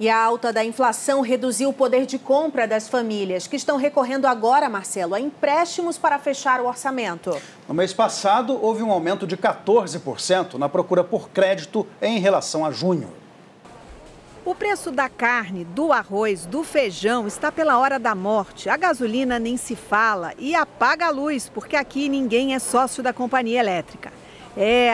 E a alta da inflação reduziu o poder de compra das famílias, que estão recorrendo agora, Marcelo, a empréstimos para fechar o orçamento. No mês passado, houve um aumento de 14% na procura por crédito em relação a junho. O preço da carne, do arroz, do feijão está pela hora da morte. A gasolina nem se fala e apaga a luz, porque aqui ninguém é sócio da companhia elétrica.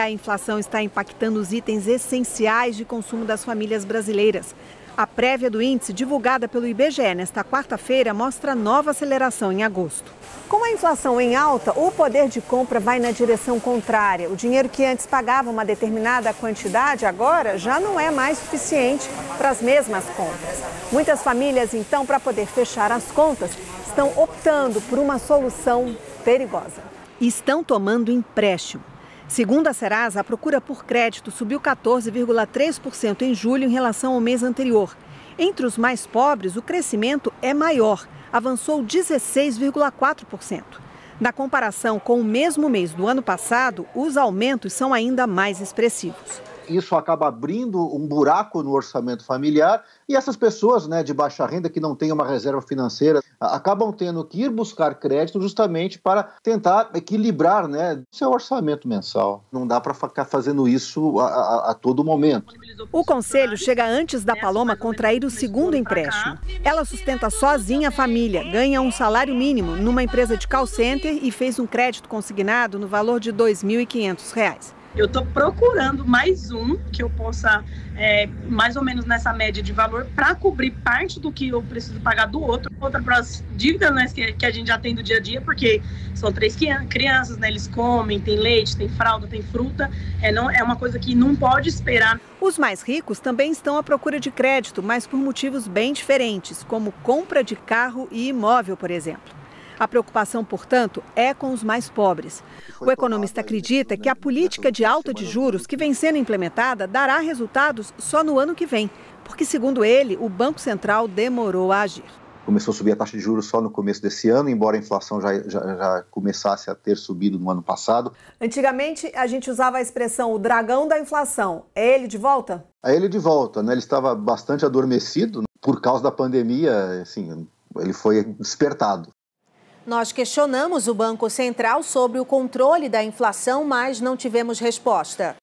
A inflação está impactando os itens essenciais de consumo das famílias brasileiras. A prévia do índice, divulgada pelo IBGE nesta quarta-feira, mostra nova aceleração em agosto. Com a inflação em alta, o poder de compra vai na direção contrária. O dinheiro que antes pagava uma determinada quantidade, agora já não é mais suficiente para as mesmas compras. Muitas famílias, então, para poder fechar as contas, estão optando por uma solução perigosa. Estão tomando empréstimo. Segundo a Serasa, a procura por crédito subiu 14,3% em julho em relação ao mês anterior. Entre os mais pobres, o crescimento é maior, avançou 16,4%. Na comparação com o mesmo mês do ano passado, os aumentos são ainda mais expressivos. Isso acaba abrindo um buraco no orçamento familiar e essas pessoas, de baixa renda que não têm uma reserva financeira acabam tendo que ir buscar crédito justamente para tentar equilibrar seu orçamento mensal. Não dá para ficar fazendo isso a todo momento. O conselho chega antes da Paloma contrair o segundo empréstimo. Ela sustenta sozinha a família, ganha um salário mínimo numa empresa de call center e fez um crédito consignado no valor de R$ 2.500. Eu estou procurando mais um que eu possa, mais ou menos nessa média de valor, para cobrir parte do que eu preciso pagar do outro. Outra para as dívidas que a gente já tem do dia a dia, porque são 3 crianças, eles comem, tem leite, tem fralda, tem fruta. É uma coisa que não pode esperar. Os mais ricos também estão à procura de crédito, mas por motivos bem diferentes, como compra de carro e imóvel, por exemplo. A preocupação, portanto, é com os mais pobres. O economista acredita que a política de alta de juros que vem sendo implementada dará resultados só no ano que vem, porque, segundo ele, o Banco Central demorou a agir. Começou a subir a taxa de juros só no começo desse ano, embora a inflação já começasse a ter subido no ano passado. Antigamente, a gente usava a expressão o dragão da inflação. É ele de volta? É ele de volta, Ele estava bastante adormecido por causa da pandemia, ele foi despertado. Nós questionamos o Banco Central sobre o controle da inflação, mas não tivemos resposta.